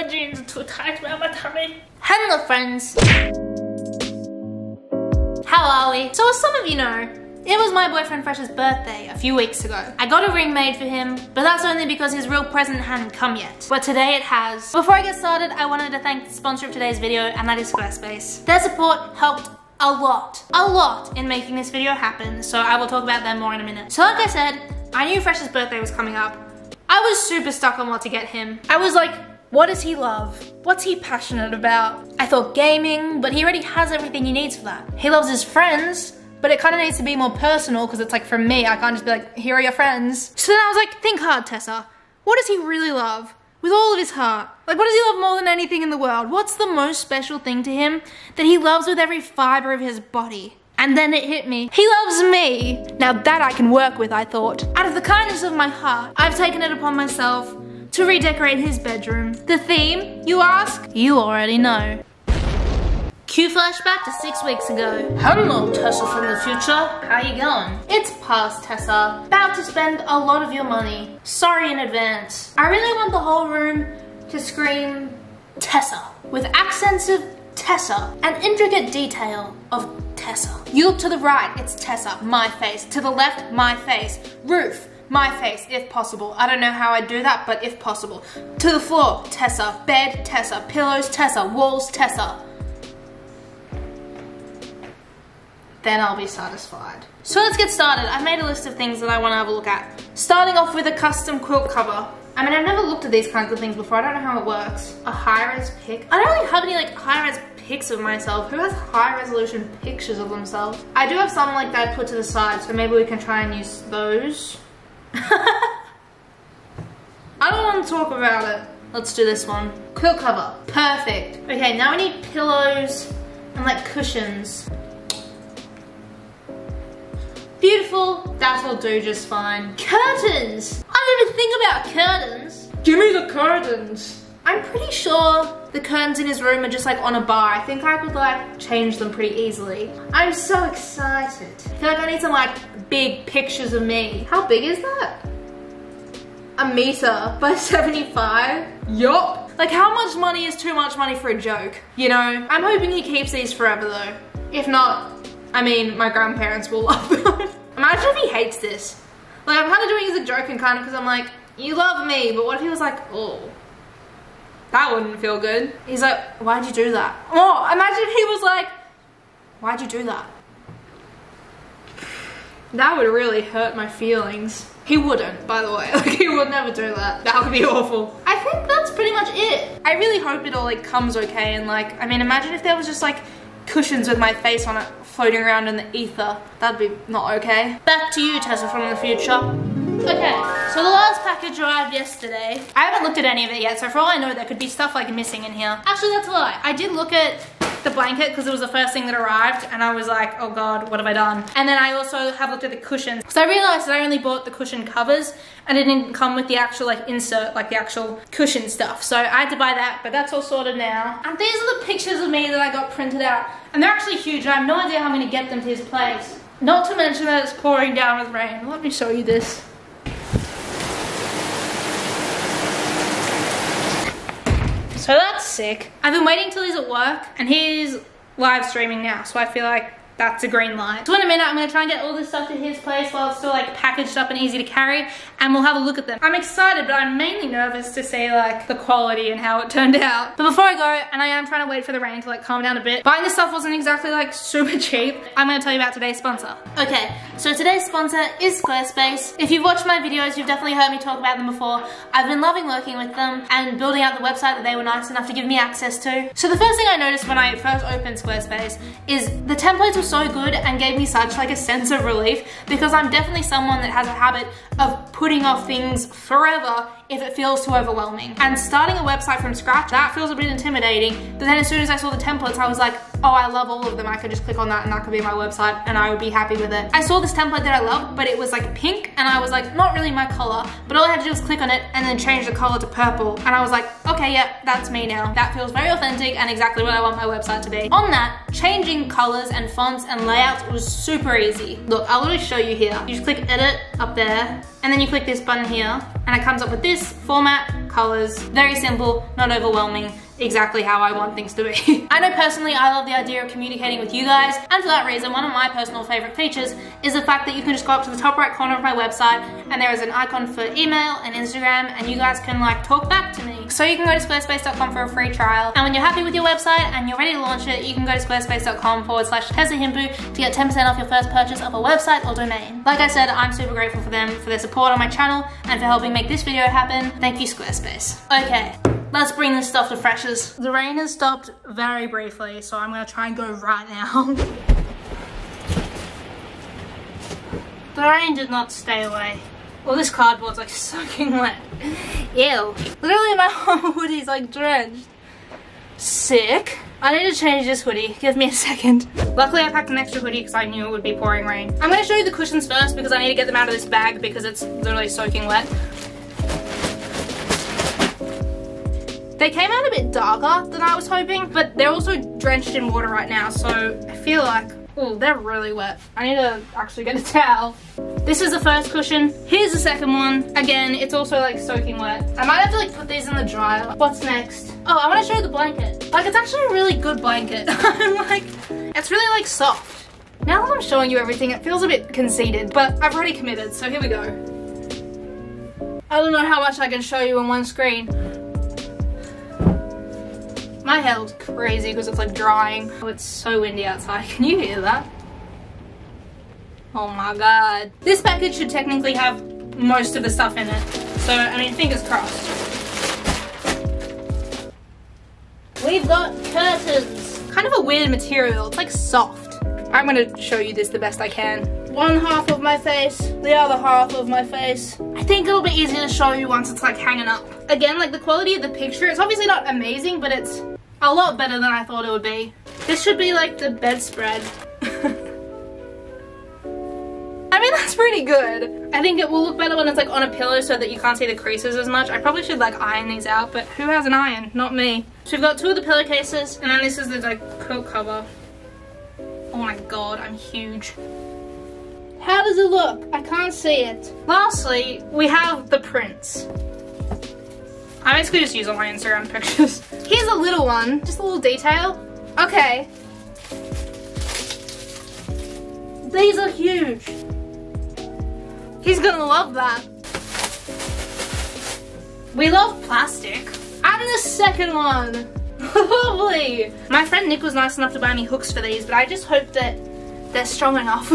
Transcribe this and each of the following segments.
My jeans are too tight around my tummy. Hello friends. How are we? So as some of you know, it was my boyfriend Fresh's birthday a few weeks ago. I got a ring made for him, but that's only because his real present hadn't come yet. But today it has. Before I get started, I wanted to thank the sponsor of today's video, and that is Squarespace. Their support helped a lot in making this video happen, so I will talk about them more in a minute. So like I said, I knew Fresh's birthday was coming up. I was super stuck on what to get him. I was like, what does he love? What's he passionate about? I thought gaming, but he already has everything he needs for that. He loves his friends, but it kind of needs to be more personal because it's like from me, I can't just be like, here are your friends. So then I was like, think hard, Tessa. What does he really love with all of his heart? Like, what does he love more than anything in the world? What's the most special thing to him that he loves with every fiber of his body? And then it hit me. He loves me. Now that I can work with, I thought. Out of the kindness of my heart, I've taken it upon myself to redecorate his bedroom. The theme, you ask? You already know. Cue flashback to 6 weeks ago. Hello, Tessa from the future. How you going? It's past, Tessa. About to spend a lot of your money. Sorry in advance. I really want the whole room to scream Tessa, with accents of Tessa and intricate detail of Tessa. You look to the right, it's Tessa, my face. To the left, my face. Roof, my face, if possible. I don't know how I do that, but if possible. To the floor, Tessa. Bed, Tessa. Pillows, Tessa. Walls, Tessa. Then I'll be satisfied. So let's get started. I've made a list of things that I want to have a look at. Starting off with a custom quilt cover. I mean, I've never looked at these kinds of things before. I don't know how it works. A high-res pic. I don't really have any like high-res pics of myself. Who has high-resolution pictures of themselves? I do have some like that put to the side, so maybe we can try and use those. I don't want to talk about it. Let's do this one. Quilt cover. Perfect. Okay, now we need pillows and like cushions. Beautiful, that'll do just fine. Curtains! I don't even think about curtains. Give me the curtains. I'm pretty sure the curtains in his room are just like on a bar. I think I could like change them pretty easily. I'm so excited. I feel like I need some like big pictures of me. How big is that? 1m by 75? Yup. Like how much money is too much money for a joke? You know? I'm hoping he keeps these forever though. If not, I mean, my grandparents will love them. Imagine if he hates this. Like, I'm kind of doing it as a joke and kind of because I'm like, you love me, but what if he was like, oh, that wouldn't feel good. He's like, why'd you do that? Oh, imagine if he was like, why'd you do that? That would really hurt my feelings. He wouldn't, by the way. Like, he would never do that. That would be awful. I think that's pretty much it. I really hope it all, like, comes okay and, like, I mean, imagine if there was just, like, cushions with my face on it floating around in the ether. That'd be not okay. Back to you, Tessa from the future. Okay, so the last package arrived yesterday. I haven't looked at any of it yet, so for all I know there could be stuff like missing in here. Actually, that's a lie. I did look at the blanket because it was the first thing that arrived and I was like, oh god, what have I done? And then I also have looked at the cushions because I realized that I only bought the cushion covers and it didn't come with the actual like insert, like the actual cushion stuff, so I had to buy that, but that's all sorted now. And these are the pictures of me that I got printed out, and they're actually huge. I have no idea how I'm going to get them to his place, not to mention that it's pouring down with rain. Let me show you this. So that's sick. I've been waiting till he's at work and he's live streaming now, so I feel like that's a green light. So in a minute I'm gonna try and get all this stuff to his place while it's still like packaged up and easy to carry, and we'll have a look at them. I'm excited, but I'm mainly nervous to see like the quality and how it turned out. But before I go, and I am trying to wait for the rain to like calm down a bit, buying this stuff wasn't exactly like super cheap. I'm gonna tell you about today's sponsor. Okay, so today's sponsor is Squarespace. If you've watched my videos, you've definitely heard me talk about them before. I've been loving working with them and building out the website that they were nice enough to give me access to. So the first thing I noticed when I first opened Squarespace is the templates were so good and gave me such like a sense of relief, because I'm definitely someone that has a habit of putting off things forever if it feels too overwhelming. And starting a website from scratch, that feels a bit intimidating, but then as soon as I saw the templates, I was like, oh, I love all of them. I could just click on that and that could be my website and I would be happy with it. I saw this template that I loved, but it was like pink and I was like, not really my color, but all I had to do was click on it and then change the color to purple. And I was like, okay, yeah, that's me now. That feels very authentic and exactly what I want my website to be. On that, changing colors and fonts and layouts was super easy. Look, I'll literally show you here. You just click edit up there, and then you click this button here, and it comes up with this format, colors. Very simple, not overwhelming, exactly how I want things to be. I know personally I love the idea of communicating with you guys, and for that reason one of my personal favorite features is the fact that you can just go up to the top right corner of my website and there is an icon for email and Instagram, and you guys can like talk back to me. So you can go to squarespace.com for a free trial, and when you're happy with your website and you're ready to launch it, you can go to squarespace.com/Tessa Himpoo to get 10% off your first purchase of a website or domain. Like I said, I'm super grateful for them, for their support on my channel and for helping make this video happen. Thank you, Squarespace. Okay. Let's bring this stuff to Fresh's. The rain has stopped very briefly, so I'm gonna try and go right now. The rain did not stay away. Well, this cardboard's like soaking wet. Ew. Literally my whole hoodie's like drenched. Sick. I need to change this hoodie, give me a second. Luckily I packed an extra hoodie because I knew it would be pouring rain. I'm gonna show you the cushions first because I need to get them out of this bag because it's literally soaking wet. They came out a bit darker than I was hoping, but they're also drenched in water right now, so I feel like, oh, they're really wet. I need to actually get a towel. This is the first cushion. Here's the second one. Again, it's also like soaking wet. I might have to like put these in the dryer. What's next? Oh, I want to show you the blanket. Like, it's actually a really good blanket. I'm like, it's really like soft. Now that I'm showing you everything, it feels a bit conceited, but I've already committed, so here we go. I don't know how much I can show you on one screen. My hair looks crazy because it's like drying. Oh, it's so windy outside. Can you hear that? Oh my god. This package should technically have most of the stuff in it. So, I mean, fingers crossed. We've got curtains. Kind of a weird material. It's like soft. I'm going to show you this the best I can. One half of my face, the other half of my face. I think it'll be easier to show you once it's like hanging up. Again, like the quality of the picture, it's obviously not amazing, but it's a lot better than I thought it would be. This should be like the bedspread. I mean, that's pretty good. I think it will look better when it's like on a pillow so that you can't see the creases as much. I probably should like iron these out, but who has an iron? Not me. So we've got two of the pillowcases, and then this is the like quilt cover. Oh my god, I'm huge. How does it look? I can't see it. Lastly, we have the prints. I basically just use all my Instagram pictures. Here's a little one, just a little detail. Okay. These are huge. He's gonna love that. We love plastic. And the second one. Lovely. My friend Nick was nice enough to buy me hooks for these, but I just hope that they're strong enough.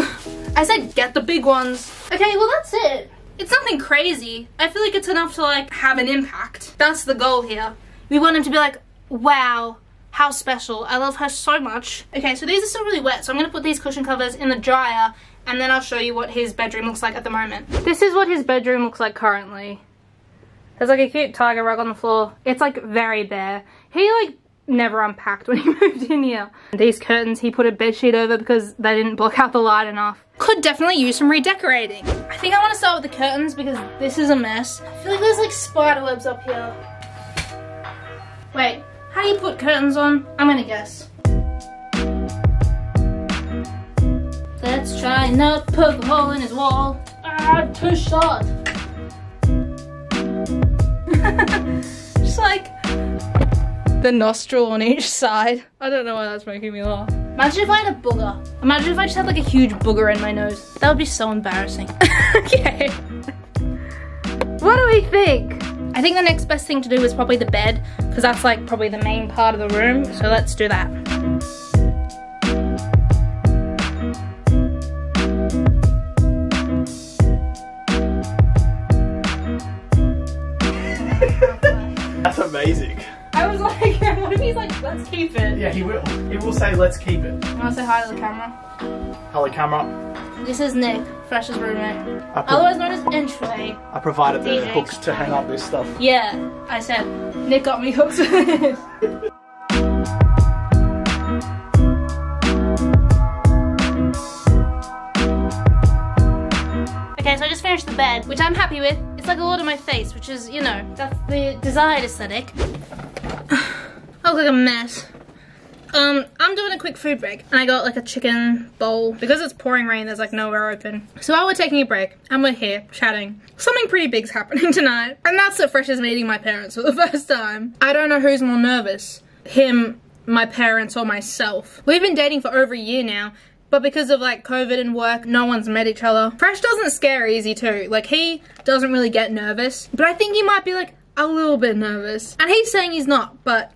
I said get the big ones. Okay, well that's it. It's nothing crazy. I feel like it's enough to like have an impact. That's the goal here. We want him to be like, wow, how special. I love her so much. Okay, so these are still really wet, so I'm gonna put these cushion covers in the dryer and then I'll show you what his bedroom looks like at the moment. This is what his bedroom looks like currently. There's like a cute tiger rug on the floor. It's like very bare. He like never unpacked when he moved in here. These curtains, he put a bedsheet over because they didn't block out the light enough. Could definitely use some redecorating. I think I want to start with the curtains because this is a mess. I feel like there's like spider webs up here. Wait, how do you put curtains on? I'm gonna guess. Let's try not to poke a hole in his wall. Ah, too short. Just like the nostril on each side. I don't know why that's making me laugh. Imagine if I had a booger. Imagine if I just had like a huge booger in my nose. That would be so embarrassing. Okay. What do we think? I think the next best thing to do is probably the bed, because that's like probably the main part of the room. So let's do that. That's amazing. I was like, what if he's like, let's keep it? Yeah, he will. He will say, let's keep it. I want to say hi to the camera. Hello, camera. This is Nick, Fresh's roommate. Otherwise known as Entryway. I provided the hooks to hang up this stuff. Yeah, I said, Nick got me hooks for this. Okay, so I just finished the bed, which I'm happy with. It's like a lot on my face, which is, you know, that's the desired aesthetic. I look like a mess. I'm doing a quick food break, and I got like a chicken bowl. Because it's pouring rain, there's like nowhere open. So while we're taking a break, and we're here chatting, something pretty big's happening tonight. And that's that Fresh is meeting my parents for the first time. I don't know who's more nervous, him, my parents, or myself. We've been dating for over a year now, but because of like COVID and work, no one's met each other. Fresh doesn't scare easy too. Like, he doesn't really get nervous, but I think he might be like a little bit nervous. And he's saying he's not, but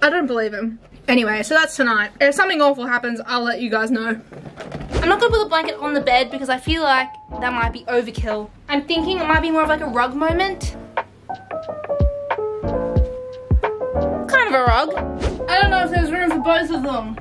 I don't believe him. Anyway, so that's tonight. If something awful happens, I'll let you guys know. I'm not gonna put the blanket on the bed because I feel like that might be overkill. I'm thinking it might be more of like a rug moment. Kind of a rug. I don't know if there's room for both of them.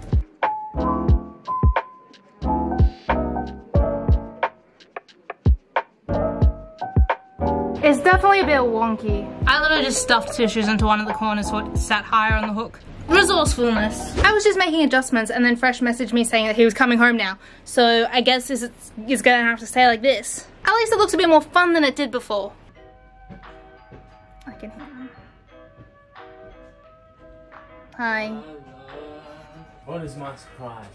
It's definitely a bit wonky. I literally just stuffed tissues into one of the corners so it sat higher on the hook. Resourcefulness. I was just making adjustments and then Fresh messaged me saying that he was coming home now. So I guess this is gonna have to stay like this. At least it looks a bit more fun than it did before. I can hear him. Hi. What is my surprise?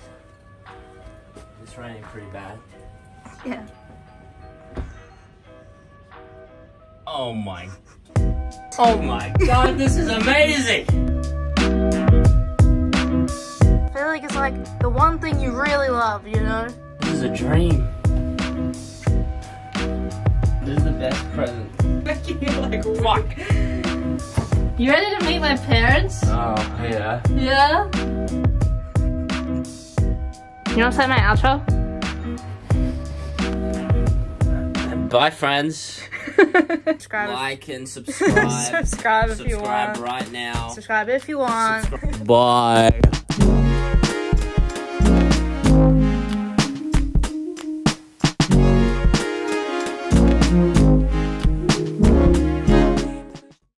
It's raining pretty bad. Yeah. Oh my god, this is amazing! I feel like it's like the one thing you really love, you know? This is a dream. This is the best present. Making you like, fuck! You ready to meet my parents? Oh, yeah. Yeah? You wanna say my outro? Bye, friends. Like and subscribe. Subscribe if you want. Subscribe right now. Subscribe if you want. Bye.